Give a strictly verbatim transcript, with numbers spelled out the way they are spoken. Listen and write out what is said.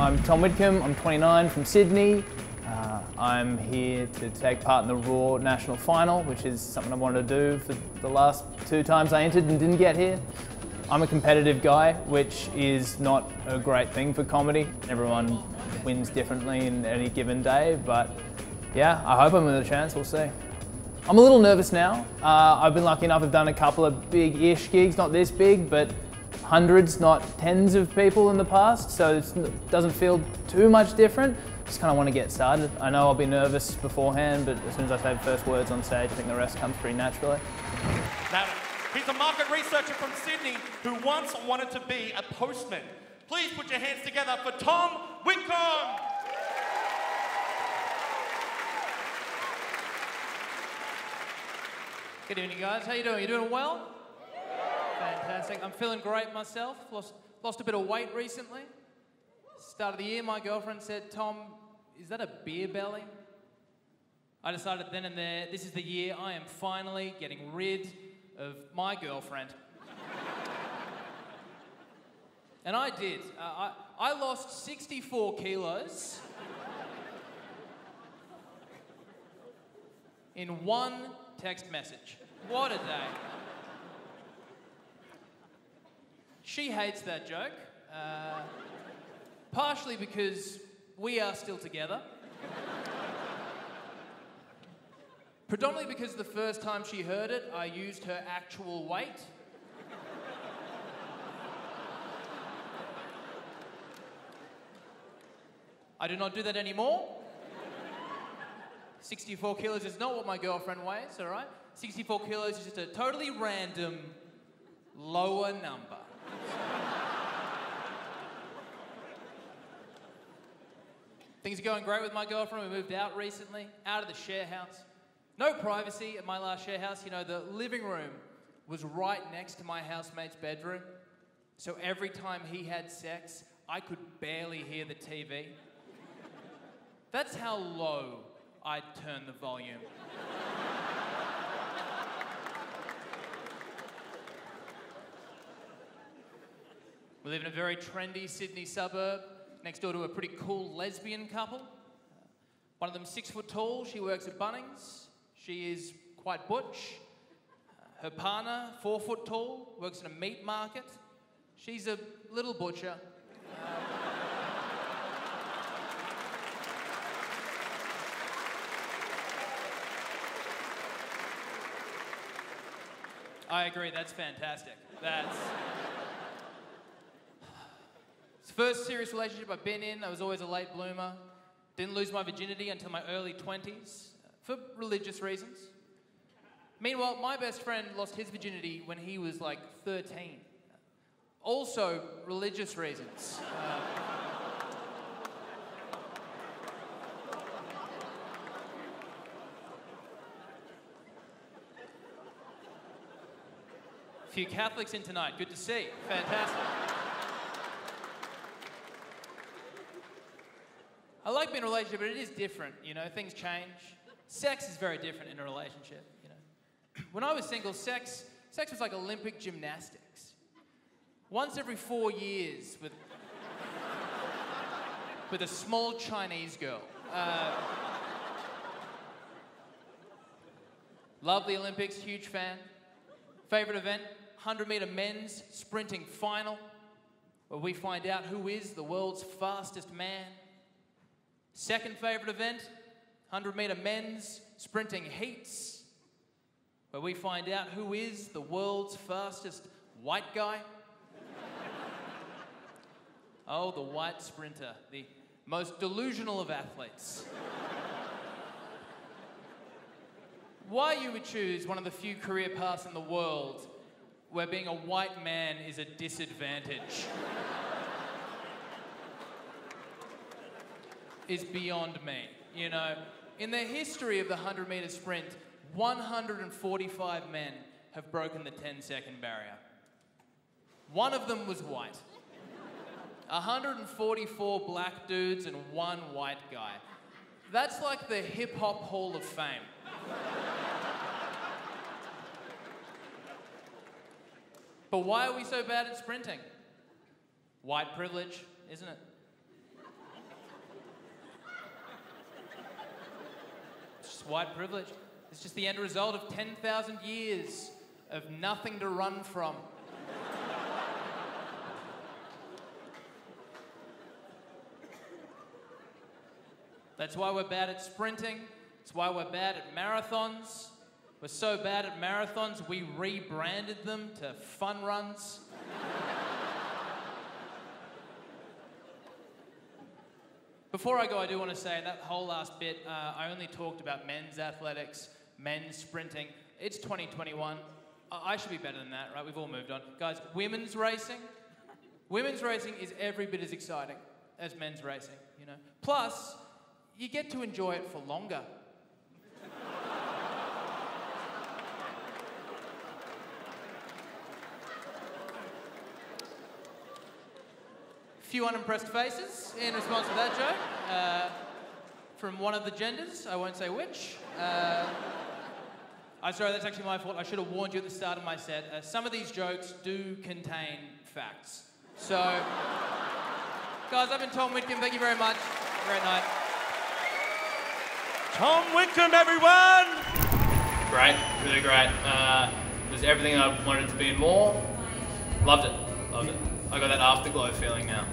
I'm Tom Witcombe, I'm twenty-nine from Sydney. Uh, I'm here to take part in the Raw National Final, which is something I wanted to do for the last two times I entered and didn't get here. I'm a competitive guy, which is not a great thing for comedy. Everyone wins differently in any given day, but yeah, I hope I'm in a chance, we'll see. I'm a little nervous now. Uh, I've been lucky enough, I've done a couple of big-ish gigs, not this big, but hundreds, not tens of people in the past, so it doesn't feel too much different. Just kind of want to get started. I know I'll be nervous beforehand, but as soon as I say the first words on stage, I think the rest comes pretty naturally. Now, he's a market researcher from Sydney who once wanted to be a postman. Please put your hands together for Tom Witcombe. Good evening, guys. How you doing? You doing well? Yeah. Fantastic. I'm feeling great myself. Lost, lost a bit of weight recently. Start of the year, my girlfriend said, "Tom, is that a beer belly?" I decided then and there, this is the year I am finally getting rid of my girlfriend. And I did. Uh, I, I lost sixty-four kilos in one text message. What a day. She hates that joke, uh, partially because we are still together. Predominantly because the first time she heard it, I used her actual weight. I do not do that anymore. sixty-four kilos is not what my girlfriend weighs, all right? sixty-four kilos is just a totally random lower number. Things are going great with my girlfriend. We moved out recently, out of the share house. No privacy at my last share house. You know, the living room was right next to my housemate's bedroom. So every time he had sex, I could barely hear the T V. That's how low I'd turn the volume. We live in a very trendy Sydney suburb, next door to a pretty cool lesbian couple. One of them six foot tall, she works at Bunnings. She is quite butch. Her partner, four foot tall, works in a meat market. She's a little butcher. I agree, that's fantastic. That's... It's the first serious relationship I've been in. I was always a late bloomer. Didn't lose my virginity until my early twenties, for religious reasons. Meanwhile, my best friend lost his virginity when he was like thirteen. Also, religious reasons. Um, Few Catholics in tonight. Good to see. Fantastic. I like being in a relationship, but it is different. You know, things change. Sex is very different in a relationship. You know, when I was single, sex sex was like Olympic gymnastics. Once every four years, with with a small Chinese girl. Uh, love the Olympics. Huge fan. Favorite event. one hundred metre men's sprinting final, where we find out who is the world's fastest man. Second favourite event, one hundred metre men's sprinting heats, where we find out who is the world's fastest white guy. Oh, the white sprinter, the most delusional of athletes. Why you would choose one of the few career paths in the world where being a white man is a disadvantage is beyond me, you know. In the history of the one hundred metre sprint, one hundred forty-five men have broken the ten second barrier. One of them was white. one hundred forty-four black dudes and one white guy. That's like the Hip Hop Hall of Fame. But why are we so bad at sprinting? White privilege, isn't it? white privilege. It's just the end result of ten thousand years of nothing to run from. That's why we're bad at sprinting. That's why we're bad at marathons. We're so bad at marathons, we rebranded them to fun runs. Before I go, I do want to say that whole last bit, uh, I only talked about men's athletics, men's sprinting. It's twenty twenty-one. I, I should be better than that, right? We've all moved on. Guys, women's racing. Women's racing is every bit as exciting as men's racing, you know. Plus, you get to enjoy it for longer. Few unimpressed faces in response to that joke uh, from one of the genders. I won't say which. Uh, I'm sorry, that's actually my fault. I should have warned you at the start of my set. Uh, some of these jokes do contain facts. So, guys, I've been Tom Witcombe. Thank you very much. Have a great night. Tom Witcombe, everyone! Great, really great. Uh, it was everything I wanted it to be and more. Loved it, loved it. I got that afterglow feeling now.